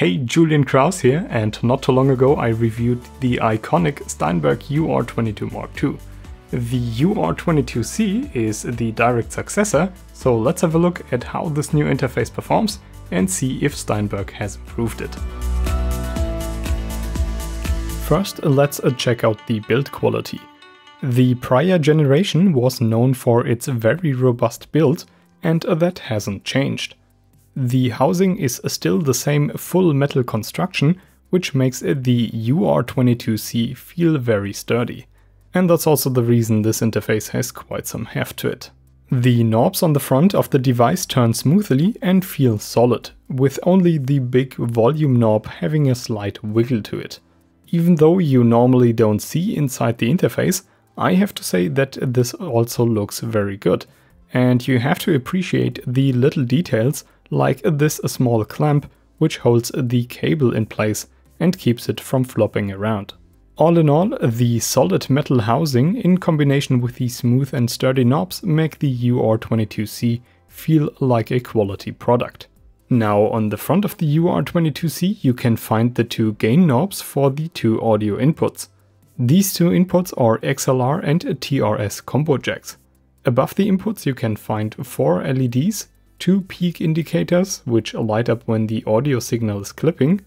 Hey, Julian Krause here, and not too long ago I reviewed the iconic Steinberg UR22 Mark II. The UR22C is the direct successor, so let's have a look at how this new interface performs and see if Steinberg has improved it. First, let's check out the build quality. The prior generation was known for its very robust build, and that hasn't changed. The housing is still the same full metal construction, which makes the UR22C feel very sturdy. And that's also the reason this interface has quite some heft to it. The knobs on the front of the device turn smoothly and feel solid, with only the big volume knob having a slight wiggle to it. Even though you normally don't see inside the interface, I have to say that this also looks very good. And you have to appreciate the little details, like this small clamp, which holds the cable in place and keeps it from flopping around. All in all, the solid metal housing in combination with the smooth and sturdy knobs make the UR22C feel like a quality product. Now, on the front of the UR22C you can find the two gain knobs for the two audio inputs. These two inputs are XLR and TRS combo jacks. Above the inputs you can find four LEDs, two peak indicators, which light up when the audio signal is clipping,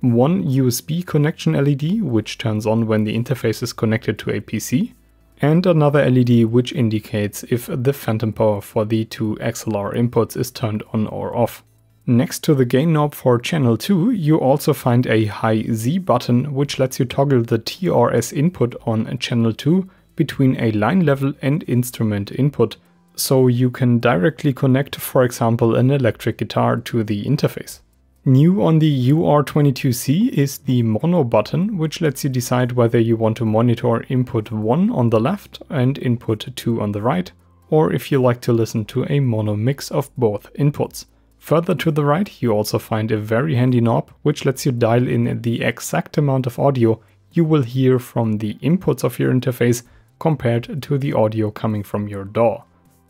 one USB connection LED, which turns on when the interface is connected to a PC, and another LED which indicates if the phantom power for the two XLR inputs is turned on or off. Next to the gain knob for channel 2, you also find a high Z button, which lets you toggle the TRS input on channel 2 between a line level and instrument input, so you can directly connect, for example, an electric guitar to the interface. New on the UR22C is the mono button, which lets you decide whether you want to monitor input 1 on the left and input 2 on the right, or if you like to listen to a mono mix of both inputs. Further to the right you also find a very handy knob, which lets you dial in the exact amount of audio you will hear from the inputs of your interface compared to the audio coming from your DAW.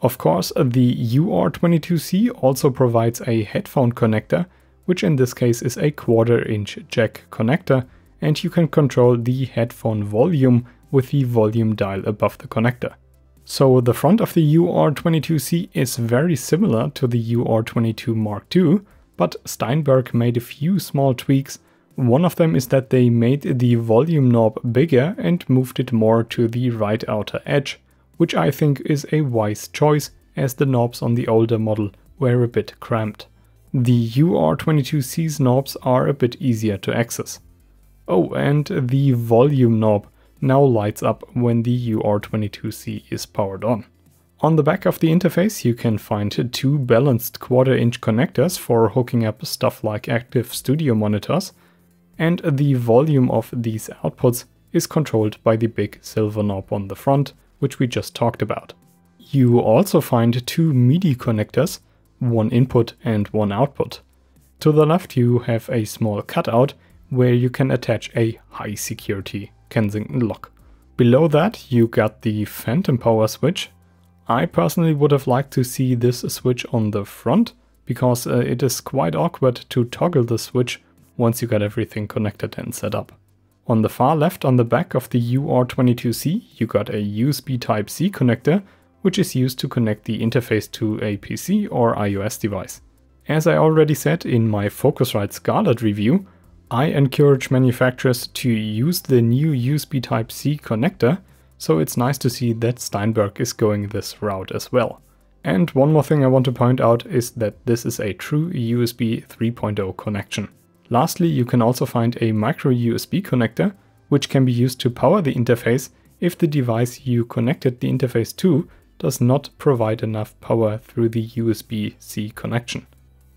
Of course, the UR22C also provides a headphone connector, which in this case is a 1/4-inch jack connector, and you can control the headphone volume with the volume dial above the connector. So the front of the UR22C is very similar to the UR22 Mark II, but Steinberg made a few small tweaks. One of them is that they made the volume knob bigger and moved it more to the right outer edge, which I think is a wise choice, as the knobs on the older model were a bit cramped. The UR22C's knobs are a bit easier to access. Oh, and the volume knob now lights up when the UR22C is powered on. On the back of the interface you can find two balanced 1/4-inch connectors for hooking up stuff like active studio monitors, and the volume of these outputs is controlled by the big silver knob on the front, which we just talked about. You also find two MIDI connectors, one input and one output. To the left you have a small cutout where you can attach a high security Kensington lock. Below that you got the phantom power switch. I personally would have liked to see this switch on the front, because it is quite awkward to toggle the switch once you got everything connected and set up. On the far left on the back of the UR22C you got a USB Type-C connector, which is used to connect the interface to a PC or iOS device. As I already said in my Focusrite Scarlett review, I encourage manufacturers to use the new USB Type-C connector, so it's nice to see that Steinberg is going this route as well. And one more thing I want to point out is that this is a true USB 3.0 connection. Lastly, you can also find a micro USB connector, which can be used to power the interface if the device you connected the interface to does not provide enough power through the USB-C connection.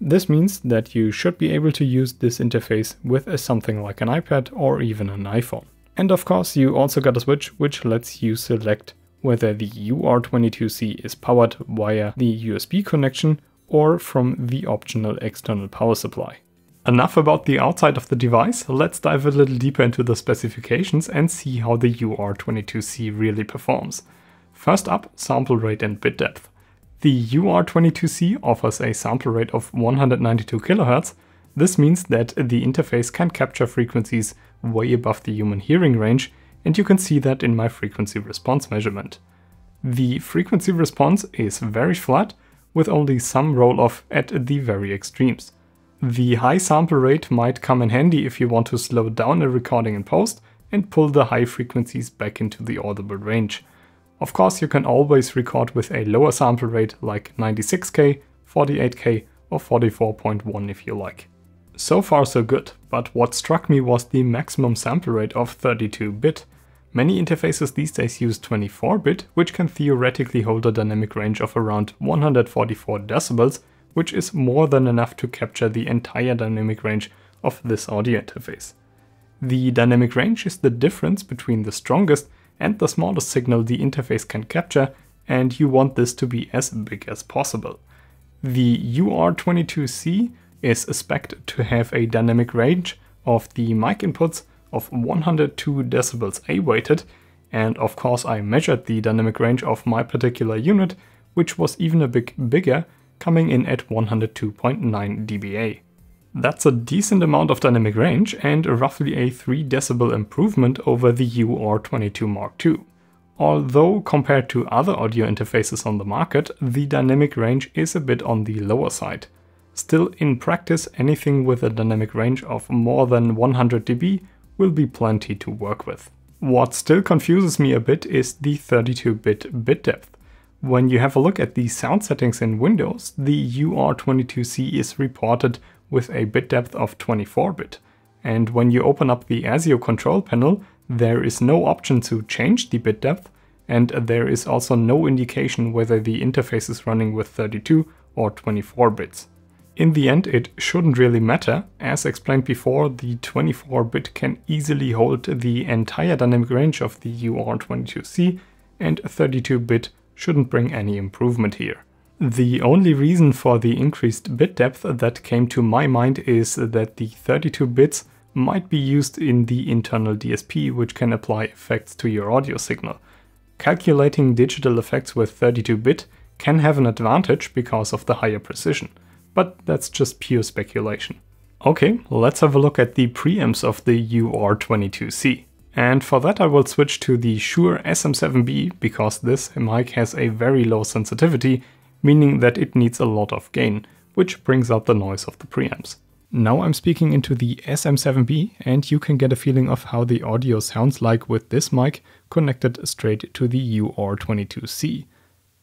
This means that you should be able to use this interface with something like an iPad or even an iPhone. And of course you also got a switch which lets you select whether the UR22C is powered via the USB connection or from the optional external power supply. Enough about the outside of the device, let's dive a little deeper into the specifications and see how the UR22C really performs. First up, sample rate and bit depth. The UR22C offers a sample rate of 192 kHz, This means that the interface can capture frequencies way above the human hearing range, and you can see that in my frequency response measurement. The frequency response is very flat, with only some roll-off at the very extremes. The high sample rate might come in handy if you want to slow down a recording in post and pull the high frequencies back into the audible range. Of course, you can always record with a lower sample rate like 96K, 48K or 44.1 if you like. So far so good, but what struck me was the maximum sample rate of 32-bit. Many interfaces these days use 24-bit, which can theoretically hold a dynamic range of around 144 decibels, which is more than enough to capture the entire dynamic range of this audio interface. The dynamic range is the difference between the strongest and the smallest signal the interface can capture, and you want this to be as big as possible. The UR22C is expected to have a dynamic range of the mic inputs of 102 decibels A-weighted, and of course I measured the dynamic range of my particular unit, which was even a bit bigger, coming in at 102.9 dBA. That's a decent amount of dynamic range and roughly a 3 decibel improvement over the UR22 Mark II. Although compared to other audio interfaces on the market, the dynamic range is a bit on the lower side. Still, in practice, anything with a dynamic range of more than 100 dB will be plenty to work with. What still confuses me a bit is the 32-bit bit depth. When you have a look at the sound settings in Windows, the UR22C is reported with a bit depth of 24-bit. And when you open up the ASIO control panel, there is no option to change the bit depth, and there is also no indication whether the interface is running with 32 or 24 bits. In the end, it shouldn't really matter. As explained before, the 24-bit can easily hold the entire dynamic range of the UR22C, and 32-bit shouldn't bring any improvement here. The only reason for the increased bit depth that came to my mind is that the 32 bits might be used in the internal DSP, which can apply effects to your audio signal. Calculating digital effects with 32-bit can have an advantage because of the higher precision, but that's just pure speculation. Okay, let's have a look at the preamps of the UR22C. And for that I will switch to the Shure SM7B, because this mic has a very low sensitivity, meaning that it needs a lot of gain, which brings out the noise of the preamps. Now I'm speaking into the SM7B, and you can get a feeling of how the audio sounds like with this mic connected straight to the UR22C.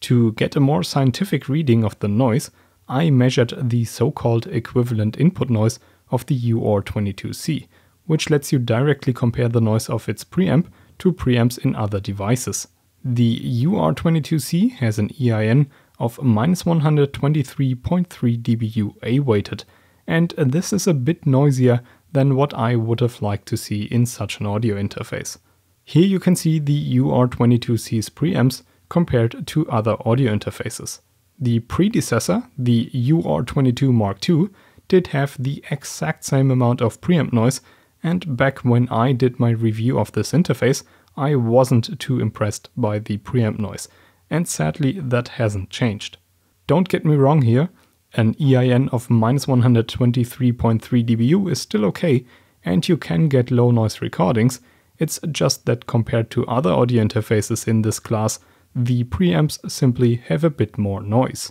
To get a more scientific reading of the noise, I measured the so-called equivalent input noise of the UR22C, which lets you directly compare the noise of its preamp to preamps in other devices. The UR22C has an EIN of -123.3 dBu A-weighted, and this is a bit noisier than what I would have liked to see in such an audio interface. Here you can see the UR22C's preamps compared to other audio interfaces. The predecessor, the UR22 Mark II, did have the exact same amount of preamp noise, and back when I did my review of this interface, I wasn't too impressed by the preamp noise, and sadly that hasn't changed. Don't get me wrong here, an EIN of -123.3 dBu is still okay, and you can get low noise recordings. It's just that compared to other audio interfaces in this class, the preamps simply have a bit more noise.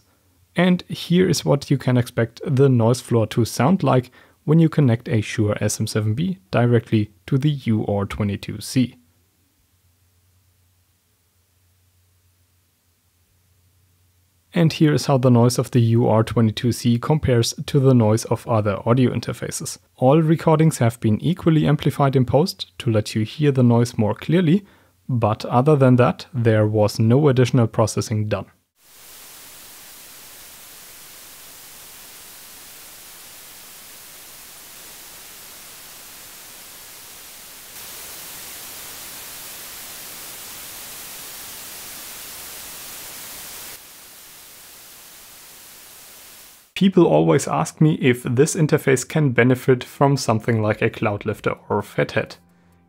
And here is what you can expect the noise floor to sound like when you connect a Shure SM7B directly to the UR22C. And here is how the noise of the UR22C compares to the noise of other audio interfaces. All recordings have been equally amplified in post to let you hear the noise more clearly, but other than that, there was no additional processing done. People always ask me if this interface can benefit from something like a Cloudlifter or FetHead.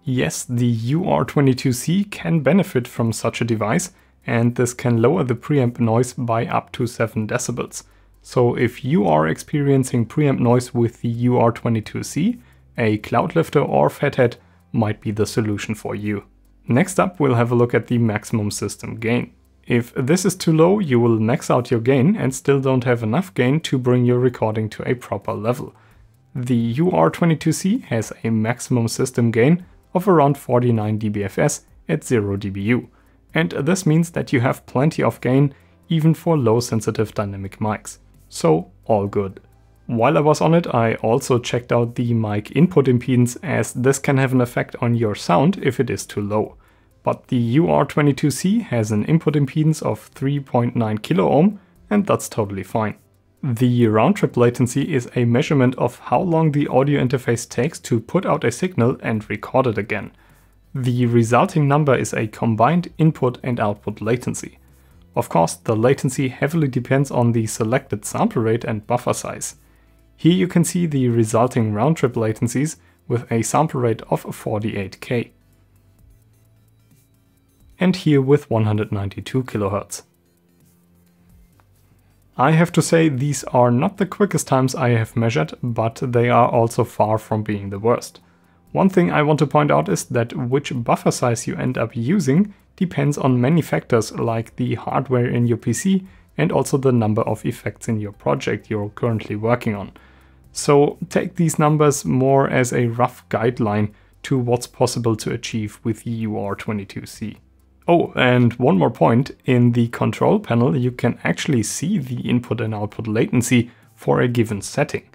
Yes, the UR22C can benefit from such a device, and this can lower the preamp noise by up to 7 decibels. So if you are experiencing preamp noise with the UR22C, a Cloudlifter or FetHead might be the solution for you. Next up, we'll have a look at the maximum system gain. If this is too low, you will max out your gain and still don't have enough gain to bring your recording to a proper level. The UR22C has a maximum system gain of around 49 dBFS at 0 dBu. And this means that you have plenty of gain even for low sensitive dynamic mics. So all good. While I was on it, I also checked out the mic input impedance, as this can have an effect on your sound if it is too low. But the UR22C has an input impedance of 3.9 kOhm, and that's totally fine. The round-trip latency is a measurement of how long the audio interface takes to put out a signal and record it again. The resulting number is a combined input and output latency. Of course, the latency heavily depends on the selected sample rate and buffer size. Here you can see the resulting round-trip latencies with a sample rate of 48K. And here with 192 kHz. I have to say, these are not the quickest times I have measured, but they are also far from being the worst. One thing I want to point out is that which buffer size you end up using depends on many factors, like the hardware in your PC and also the number of effects in your project you're currently working on. So take these numbers more as a rough guideline to what's possible to achieve with UR22C. Oh, and one more point, in the control panel you can actually see the input and output latency for a given setting.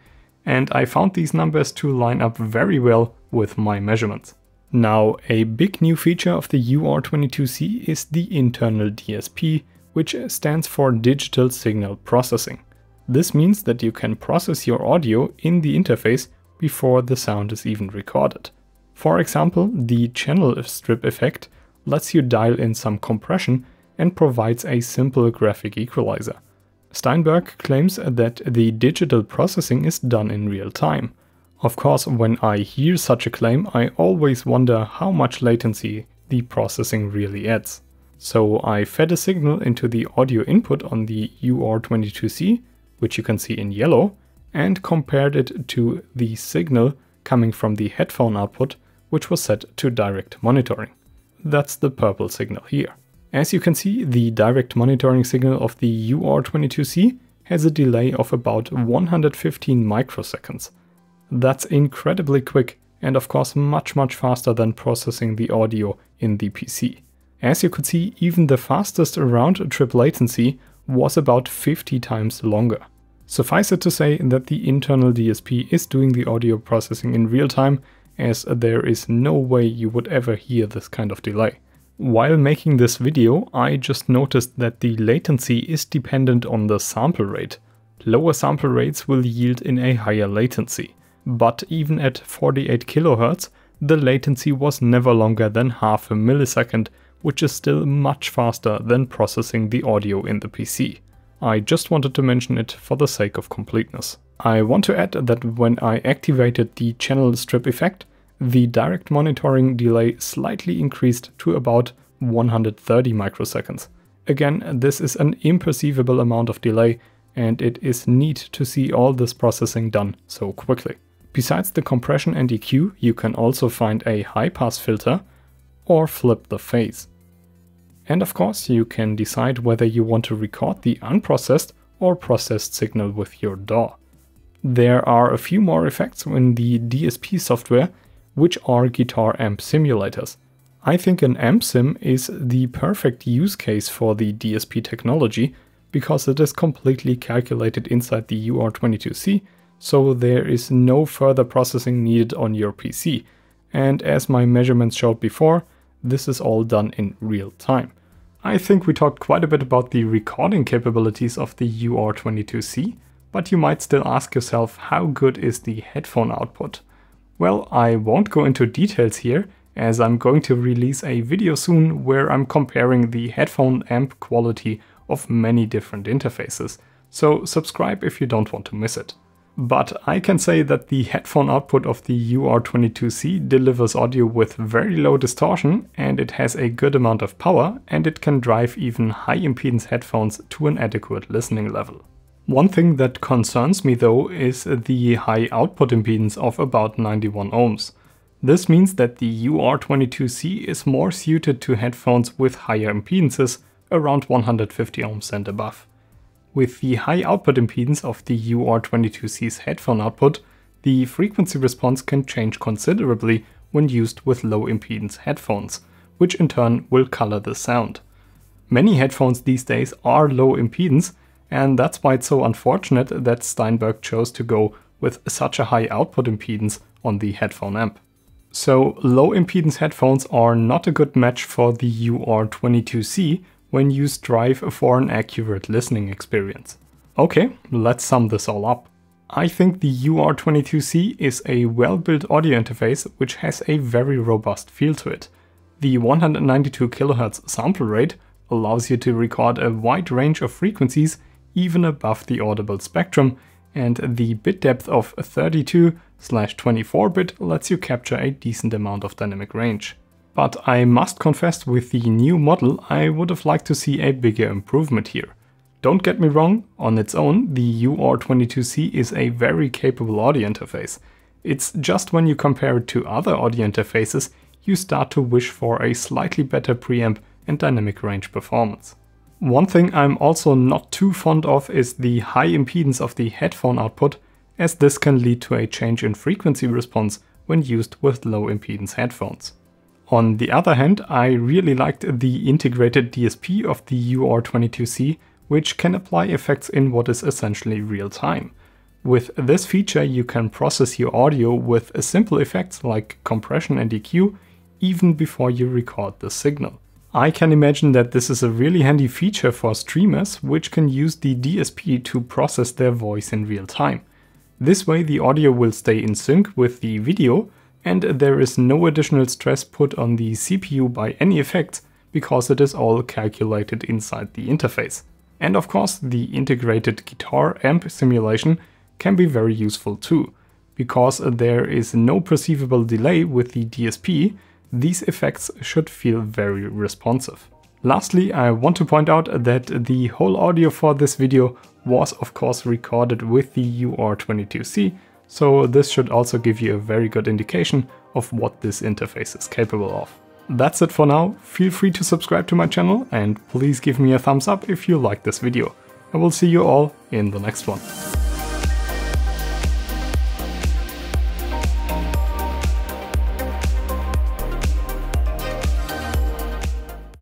And I found these numbers to line up very well with my measurements. Now, a big new feature of the UR22C is the internal DSP, which stands for Digital Signal Processing. This means that you can process your audio in the interface before the sound is even recorded. For example, the channel strip effect lets you dial in some compression and provides a simple graphic equalizer. Steinberg claims that the digital processing is done in real time. Of course, when I hear such a claim, I always wonder how much latency the processing really adds. So I fed a signal into the audio input on the UR22C, which you can see in yellow, and compared it to the signal coming from the headphone output, which was set to direct monitoring. That's the purple signal here. As you can see, the direct monitoring signal of the UR22C has a delay of about 115 microseconds. That's incredibly quick and of course much faster than processing the audio in the PC. As you could see, even the fastest round-trip latency was about 50 times longer. Suffice it to say that the internal DSP is doing the audio processing in real time, as there is no way you would ever hear this kind of delay. While making this video, I just noticed that the latency is dependent on the sample rate. Lower sample rates will yield in a higher latency. But even at 48 kHz, the latency was never longer than half a millisecond, which is still much faster than processing the audio in the PC. I just wanted to mention it for the sake of completeness. I want to add that when I activated the channel strip effect, the direct monitoring delay slightly increased to about 130 microseconds. Again, this is an imperceivable amount of delay, and it is neat to see all this processing done so quickly. Besides the compression and EQ, you can also find a high-pass filter or flip the phase. And of course, you can decide whether you want to record the unprocessed or processed signal with your DAW. There are a few more effects in the DSP software, which are guitar amp simulators. I think an amp sim is the perfect use case for the DSP technology, because it is completely calculated inside the UR22C, so there is no further processing needed on your PC. And as my measurements showed before, this is all done in real time. I think we talked quite a bit about the recording capabilities of the UR22C. But you might still ask yourself, how good is the headphone output? Well, I won't go into details here, as I'm going to release a video soon where I'm comparing the headphone amp quality of many different interfaces, so subscribe if you don't want to miss it. But I can say that the headphone output of the UR22C delivers audio with very low distortion, and it has a good amount of power, and it can drive even high impedance headphones to an adequate listening level. One thing that concerns me though is the high output impedance of about 91 ohms. This means that the UR22C is more suited to headphones with higher impedances, around 150 ohms and above. With the high output impedance of the UR22C's headphone output, the frequency response can change considerably when used with low impedance headphones, which in turn will color the sound. Many headphones these days are low impedance, and that's why it's so unfortunate that Steinberg chose to go with such a high output impedance on the headphone amp. So low impedance headphones are not a good match for the UR22C when you strive for an accurate listening experience. Okay, let's sum this all up. I think the UR22C is a well-built audio interface which has a very robust feel to it. The 192 kHz sample rate allows you to record a wide range of frequencies even above the audible spectrum, and the bit depth of 32/24 bit lets you capture a decent amount of dynamic range. But I must confess, with the new model I would have liked to see a bigger improvement here. Don't get me wrong, on its own the UR22C is a very capable audio interface. It's just when you compare it to other audio interfaces you start to wish for a slightly better preamp and dynamic range performance. One thing I'm also not too fond of is the high impedance of the headphone output, as this can lead to a change in frequency response when used with low impedance headphones. On the other hand, I really liked the integrated DSP of the UR22C, which can apply effects in what is essentially real time. With this feature you can process your audio with simple effects like compression and EQ even before you record the signal. I can imagine that this is a really handy feature for streamers which can use the DSP to process their voice in real time. This way the audio will stay in sync with the video and there is no additional stress put on the CPU by any effects because it is all calculated inside the interface. And of course the integrated guitar amp simulation can be very useful too. Because there is no perceivable delay with the DSP, these effects should feel very responsive. Lastly, I want to point out that the whole audio for this video was of course recorded with the UR22C, so this should also give you a very good indication of what this interface is capable of. That's it for now. Feel free to subscribe to my channel and please give me a thumbs up if you like this video. I will see you all in the next one.